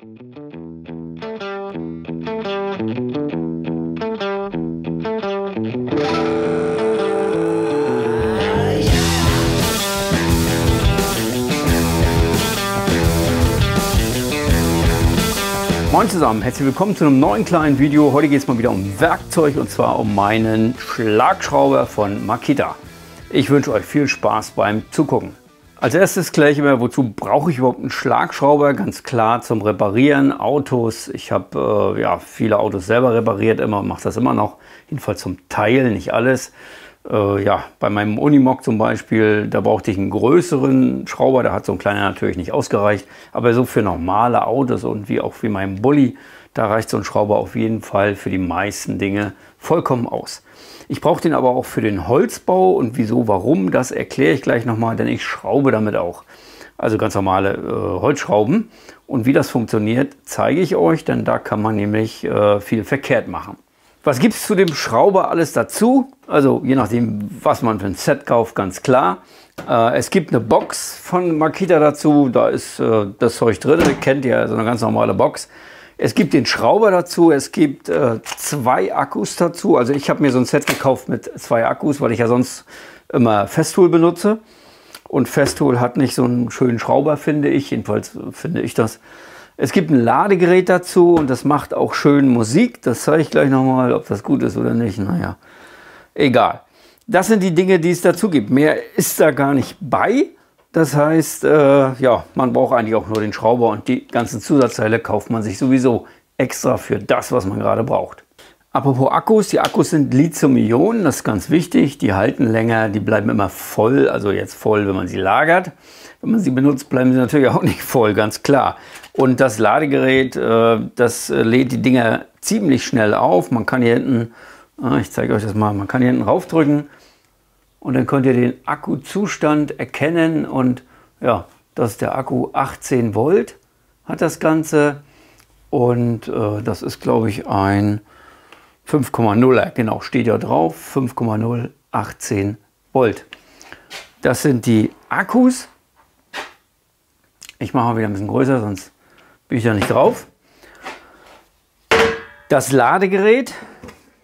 Moin zusammen, herzlich willkommen zu einem neuen kleinen Video. Heute geht es mal wieder um Werkzeug und zwar um meinen Schlagschrauber von Makita. Ich wünsche euch viel Spaß beim Zugucken. Als erstes kläre ich immer, wozu brauche ich überhaupt einen Schlagschrauber? Ganz klar zum Reparieren, Autos. Ich habe viele Autos selber repariert, mache das immer noch. Jedenfalls zum Teil, nicht alles. Bei meinem Unimog zum Beispiel, da brauchte ich einen größeren Schrauber, da hat so ein kleiner natürlich nicht ausgereicht, aber so für normale Autos und wie meinem Bulli, da reicht so ein Schrauber auf jeden Fall für die meisten Dinge vollkommen aus. Ich brauche den aber auch für den Holzbau und wieso, warum, das erkläre ich gleich nochmal, denn ich schraube damit auch. Also ganz normale Holzschrauben und wie das funktioniert, zeige ich euch, denn da kann man nämlich viel verkehrt machen. Was gibt es zu dem Schrauber alles dazu? Also je nachdem, was man für ein Set kauft, ganz klar. Es gibt eine Box von Makita dazu, da ist das Zeug drin, kennt ihr, so eine ganz normale Box. Es gibt den Schrauber dazu, es gibt zwei Akkus dazu. Also ich habe mir so ein Set gekauft mit zwei Akkus, weil ich ja sonst immer Festool benutze. Und Festool hat nicht so einen schönen Schrauber, finde ich, jedenfalls finde ich das. Es gibt ein Ladegerät dazu und das macht auch schön Musik. Das zeige ich gleich nochmal, ob das gut ist oder nicht. Naja, egal. Das sind die Dinge, die es dazu gibt. Mehr ist da gar nicht bei. Das heißt, man braucht eigentlich auch nur den Schrauber und die ganzen Zusatzteile kauft man sich sowieso extra für das, was man gerade braucht. Apropos Akkus, die Akkus sind Lithium-Ionen, das ist ganz wichtig. Die halten länger, die bleiben immer voll, also jetzt voll, wenn man sie lagert. Wenn man sie benutzt, bleiben sie natürlich auch nicht voll, ganz klar. Und das Ladegerät, das lädt die Dinger ziemlich schnell auf. Man kann hier hinten, ich zeige euch das mal, man kann hier hinten raufdrücken und dann könnt ihr den Akkuzustand erkennen. Und ja, das ist der Akku, 18 Volt hat das Ganze. Und das ist, glaube ich, ein 5,0er, genau, steht ja drauf, 5,0, 18 Volt. Das sind die Akkus. Ich mache mal wieder ein bisschen größer, sonst bin ich da nicht drauf. Das Ladegerät,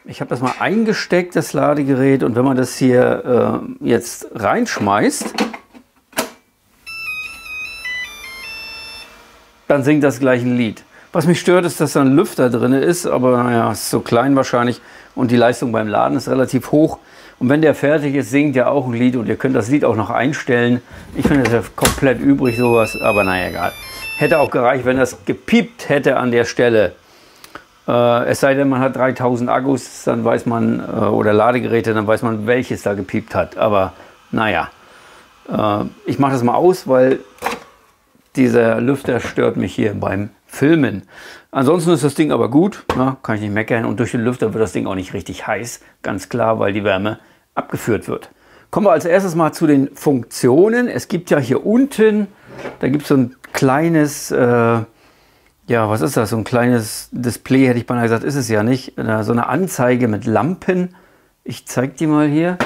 ich habe das mal eingesteckt, das Ladegerät, und wenn man das hier jetzt reinschmeißt, dann singt das gleich ein Lied. Was mich stört, ist, dass da ein Lüfter drin ist, aber naja, ist so klein wahrscheinlich und die Leistung beim Laden ist relativ hoch. Und wenn der fertig ist, singt er auch ein Lied und ihr könnt das Lied auch noch einstellen. Ich finde das ja komplett übrig sowas, aber naja, egal. Hätte auch gereicht, wenn das gepiept hätte an der Stelle. Es sei denn, man hat 3000 Akkus, dann weiß man, oder Ladegeräte, dann weiß man, welches da gepiept hat. Aber naja, ich mache das mal aus, weil dieser Lüfter stört mich hier beim Filmen. Ansonsten ist das Ding aber gut, na, kann ich nicht meckern. Und durch den Lüfter wird das Ding auch nicht richtig heiß, ganz klar, weil die Wärme abgeführt wird. Kommen wir als erstes mal zu den Funktionen. Es gibt ja hier unten, da gibt es so ein kleines, was ist das? So ein kleines Display, hätte ich beinahe gesagt, ist es ja nicht. So eine Anzeige mit Lampen. Ich zeige die mal hier,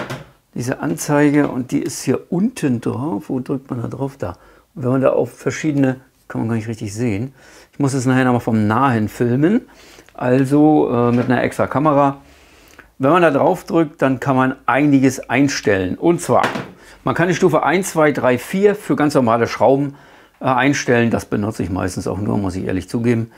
diese Anzeige, und die ist hier unten drauf. Wo drückt man da drauf? Da. Und wenn man da auf verschiedene, kann man gar nicht richtig sehen. Ich muss es nachher nochmal vom Nahen filmen, also mit einer extra Kamera. Wenn man da drauf drückt, dann kann man einiges einstellen. Und zwar, man kann die Stufe 1, 2, 3, 4 für ganz normale Schrauben einstellen. Das benutze ich meistens auch nur, muss ich ehrlich zugeben.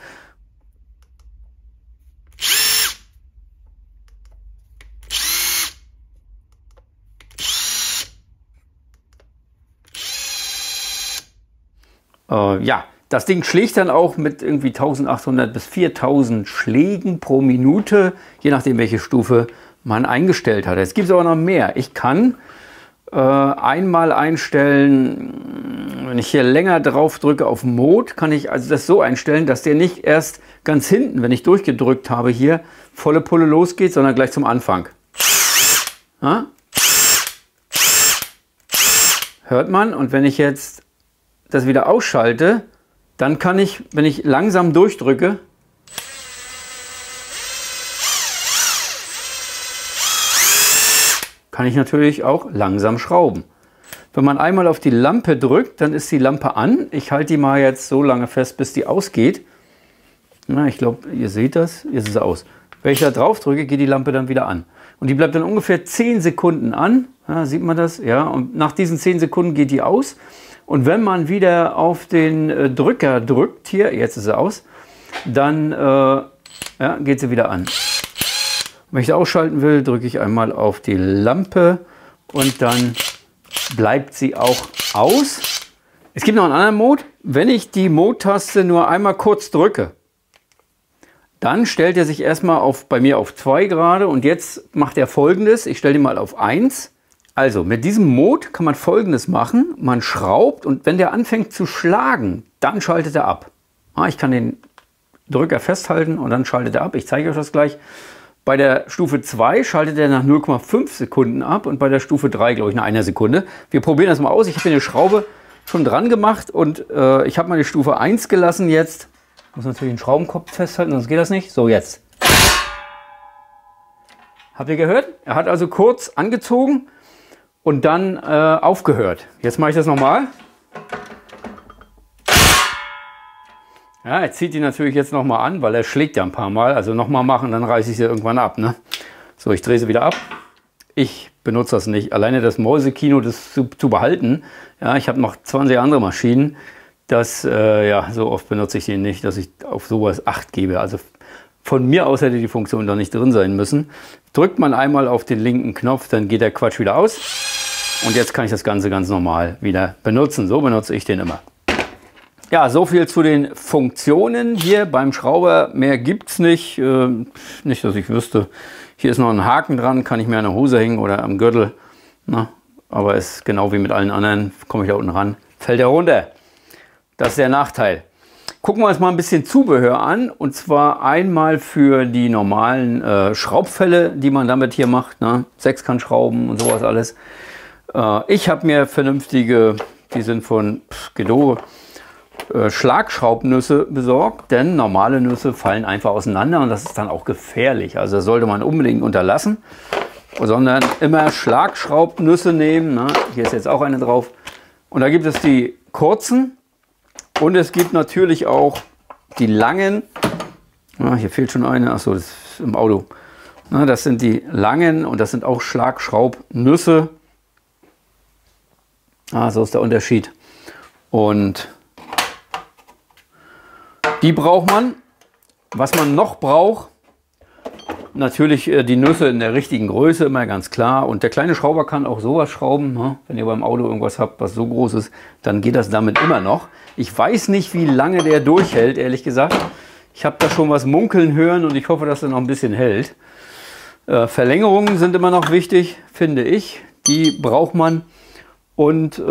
Das Ding schlägt dann auch mit irgendwie 1800 bis 4000 Schlägen pro Minute, je nachdem welche Stufe man eingestellt hat. Jetzt gibt es aber noch mehr. Ich kann einmal einstellen, wenn ich hier länger drauf drücke auf Mode, kann ich also das so einstellen, dass der nicht erst ganz hinten, wenn ich durchgedrückt habe hier, volle Pulle losgeht, sondern gleich zum Anfang. Ja? Hört man? Und wenn ich jetzt das wieder ausschalte, dann kann ich, wenn ich langsam durchdrücke, kann ich natürlich auch langsam schrauben. Wenn man einmal auf die Lampe drückt, dann ist die Lampe an. Ich halte die mal jetzt so lange fest, bis die ausgeht. Na, ich glaube, ihr seht das. Jetzt ist es aus. Wenn ich da drauf drücke, geht die Lampe dann wieder an. Und die bleibt dann ungefähr 10 Sekunden an. Ja, sieht man das? Ja, und nach diesen 10 Sekunden geht die aus. Und wenn man wieder auf den Drücker drückt, hier, jetzt ist sie aus, dann ja, geht sie wieder an. Wenn ich sie ausschalten will, drücke ich einmal auf die Lampe und dann bleibt sie auch aus. Es gibt noch einen anderen Mode. Wenn ich die Mode-Taste nur einmal kurz drücke, dann stellt er sich erstmal auf, bei mir auf 2 Grad und jetzt macht er Folgendes. Ich stelle ihn mal auf 1. Also mit diesem Mode kann man Folgendes machen. Man schraubt und wenn der anfängt zu schlagen, dann schaltet er ab. Ich kann den Drücker festhalten und dann schaltet er ab. Ich zeige euch das gleich. Bei der Stufe 2 schaltet er nach 0,5 Sekunden ab und bei der Stufe 3, glaube ich, nach 1 Sekunde. Wir probieren das mal aus. Ich habe eine Schraube schon dran gemacht und ich habe mal die Stufe 1 gelassen jetzt. Muss natürlich den Schraubenkopf festhalten, sonst geht das nicht. So, jetzt. Habt ihr gehört? Er hat also kurz angezogen und dann aufgehört. Jetzt mache ich das nochmal. Ja, er zieht die natürlich jetzt nochmal an, weil er schlägt ja ein paar Mal. Also nochmal machen, dann reiße ich sie irgendwann ab. Ne? So, ich drehe sie wieder ab. Ich benutze das nicht. Alleine das Mäusekino, das zu behalten. Ja, ich habe noch 20 andere Maschinen. Das, ja, so oft benutze ich den nicht, dass ich auf sowas Acht gebe. Also von mir aus hätte die Funktion da nicht drin sein müssen. Drückt man einmal auf den linken Knopf, dann geht der Quatsch wieder aus. Und jetzt kann ich das Ganze ganz normal wieder benutzen. So benutze ich den immer. Ja, so viel zu den Funktionen hier beim Schrauber. Mehr gibt es nicht. Nicht, dass ich wüsste. Hier ist noch ein Haken dran, kann ich mir an der Hose hängen oder am Gürtel. Na, aber ist genau wie mit allen anderen. Komme ich da unten ran, fällt er runter. Das ist der Nachteil. Gucken wir uns mal ein bisschen Zubehör an. Und zwar einmal für die normalen Schraubfälle, die man damit hier macht. Ne? Sechskantschrauben und sowas alles. Ich habe mir vernünftige, die sind von Gedore, Schlagschraubnüsse besorgt. Denn normale Nüsse fallen einfach auseinander und das ist dann auch gefährlich. Also das sollte man unbedingt unterlassen. Sondern immer Schlagschraubnüsse nehmen. Ne? Hier ist jetzt auch eine drauf. Und da gibt es die kurzen. Und es gibt natürlich auch die langen, hier fehlt schon eine, achso, das ist im Auto. Na, das sind die langen und das sind auch Schlagschraubnüsse. Ah, so ist der Unterschied. Und die braucht man. Was man noch braucht, natürlich die Nüsse in der richtigen Größe, immer ganz klar. Und der kleine Schrauber kann auch sowas schrauben. Ne? Wenn ihr beim Auto irgendwas habt, was so groß ist, dann geht das damit immer noch. Ich weiß nicht, wie lange der durchhält, ehrlich gesagt. Ich habe da schon was munkeln hören und ich hoffe, dass er noch ein bisschen hält. Verlängerungen sind immer noch wichtig, finde ich. Die braucht man. Und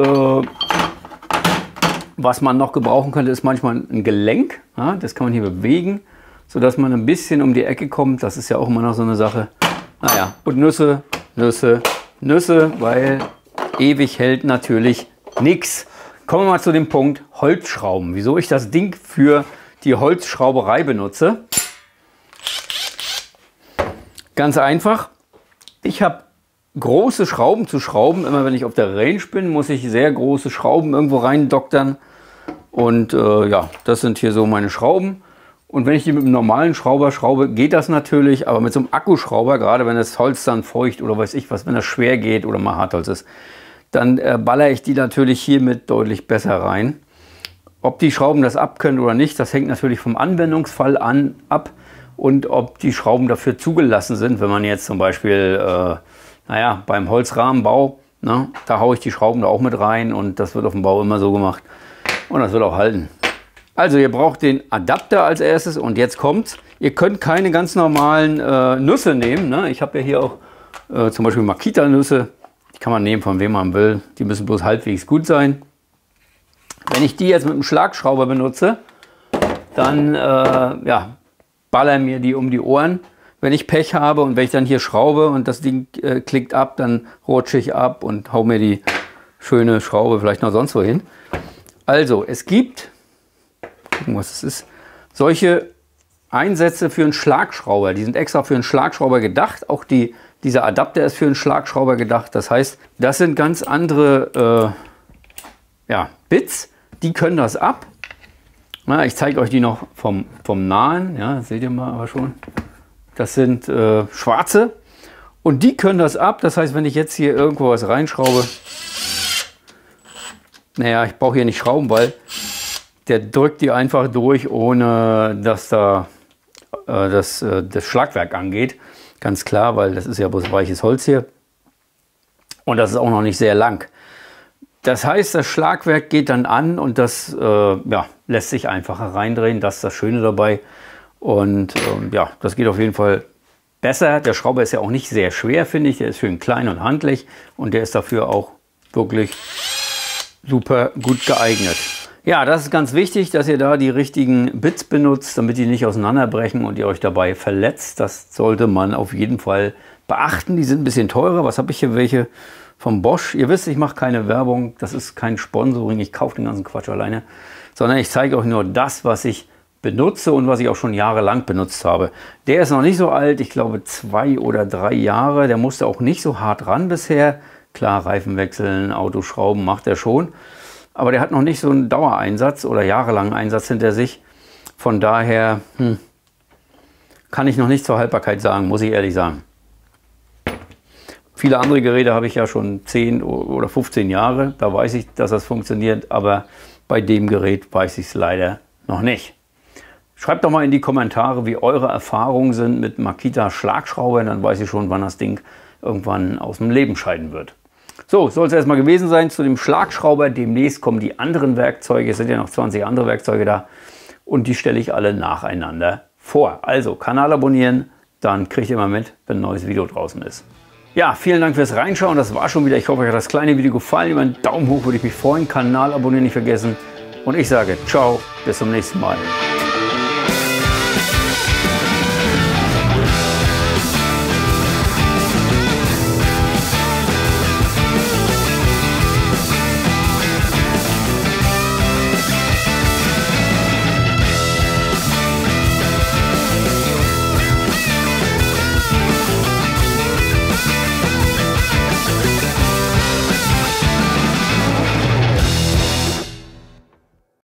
was man noch gebrauchen könnte, ist manchmal ein Gelenk. Ja? Das kann man hier bewegen, sodass man ein bisschen um die Ecke kommt. Das ist ja auch immer noch so eine Sache. Naja, und Nüsse, Nüsse, Nüsse, weil ewig hält natürlich nichts. Kommen wir mal zu dem Punkt Holzschrauben. Wieso ich das Ding für die Holzschrauberei benutze? Ganz einfach. Ich habe große Schrauben zu schrauben. Immer wenn ich auf der Range bin, muss ich sehr große Schrauben irgendwo rein doktern. Und ja, das sind hier so meine Schrauben. Und wenn ich die mit einem normalen Schrauber schraube, geht das natürlich, aber mit so einem Akkuschrauber, gerade wenn das Holz dann feucht oder weiß ich was, wenn das schwer geht oder mal Hartholz ist, dann ballere ich die natürlich hiermit deutlich besser rein. Ob die Schrauben das abkönnen oder nicht, das hängt natürlich vom Anwendungsfall ab und ob die Schrauben dafür zugelassen sind. Wenn man jetzt zum Beispiel, naja, beim Holzrahmenbau, ne, da haue ich die Schrauben da auch mit rein und das wird auf dem Bau immer so gemacht und das wird auch halten. Also ihr braucht den Adapter als erstes und jetzt kommt's. Ihr könnt keine ganz normalen Nüsse nehmen. Ne? Ich habe ja hier auch zum Beispiel Makita-Nüsse. Die kann man nehmen, von wem man will. Die müssen bloß halbwegs gut sein. Wenn ich die jetzt mit dem Schlagschrauber benutze, dann ja, ballern mir die um die Ohren. Wenn ich Pech habe und wenn ich dann hier schraube und das Ding klickt ab, dann rutsche ich ab und hau mir die schöne Schraube vielleicht noch sonst wo hin. Also es gibt... was es ist. Solche Einsätze für einen Schlagschrauber, die sind extra für einen Schlagschrauber gedacht. Auch dieser Adapter ist für einen Schlagschrauber gedacht. Das heißt, das sind ganz andere ja, Bits, die können das ab. Na, ich zeige euch die noch vom Nahen. Ja, seht ihr mal aber schon. Das sind schwarze. Und die können das ab. Das heißt, wenn ich jetzt hier irgendwo was reinschraube. Naja, ich brauche hier nicht schrauben, weil der drückt die einfach durch, ohne dass da das Schlagwerk angeht. Ganz klar, weil das ist ja bloß weiches Holz hier. Und das ist auch noch nicht sehr lang. Das heißt, das Schlagwerk geht dann an und das ja, lässt sich einfacher reindrehen. Das ist das Schöne dabei. Und ja, das geht auf jeden Fall besser. Der Schrauber ist ja auch nicht sehr schwer, finde ich. Der ist schön klein und handlich. Und der ist dafür auch wirklich super gut geeignet. Ja, das ist ganz wichtig, dass ihr da die richtigen Bits benutzt, damit die nicht auseinanderbrechen und ihr euch dabei verletzt. Das sollte man auf jeden Fall beachten. Die sind ein bisschen teurer. Was habe ich hier? Welche vom Bosch? Ihr wisst, ich mache keine Werbung. Das ist kein Sponsoring. Ich kaufe den ganzen Quatsch alleine. Sondern ich zeige euch nur das, was ich benutze und was ich auch schon jahrelang benutzt habe. Der ist noch nicht so alt. Ich glaube 2 oder 3 Jahre. Der musste auch nicht so hart ran bisher. Klar, Reifen wechseln, Autoschrauben macht er schon. Aber der hat noch nicht so einen Dauereinsatz oder jahrelangen Einsatz hinter sich. Von daher kann ich noch nichts zur Haltbarkeit sagen, muss ich ehrlich sagen. Viele andere Geräte habe ich ja schon 10 oder 15 Jahre. Da weiß ich, dass das funktioniert, aber bei dem Gerät weiß ich es leider noch nicht. Schreibt doch mal in die Kommentare, wie eure Erfahrungen sind mit Makita Schlagschraubern. Dann weiß ich schon, wann das Ding irgendwann aus dem Leben scheiden wird. So, soll es erstmal gewesen sein zu dem Schlagschrauber. Demnächst kommen die anderen Werkzeuge. Es sind ja noch 20 andere Werkzeuge da. Und die stelle ich alle nacheinander vor. Also, Kanal abonnieren, dann kriegt ihr immer mit, wenn ein neues Video draußen ist. Ja, vielen Dank fürs Reinschauen. Das war schon wieder. Ich hoffe, euch hat das kleine Video gefallen. Über einen Daumen hoch würde ich mich freuen. Kanal abonnieren nicht vergessen. Und ich sage ciao, bis zum nächsten Mal.